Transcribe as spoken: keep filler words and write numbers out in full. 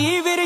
happy with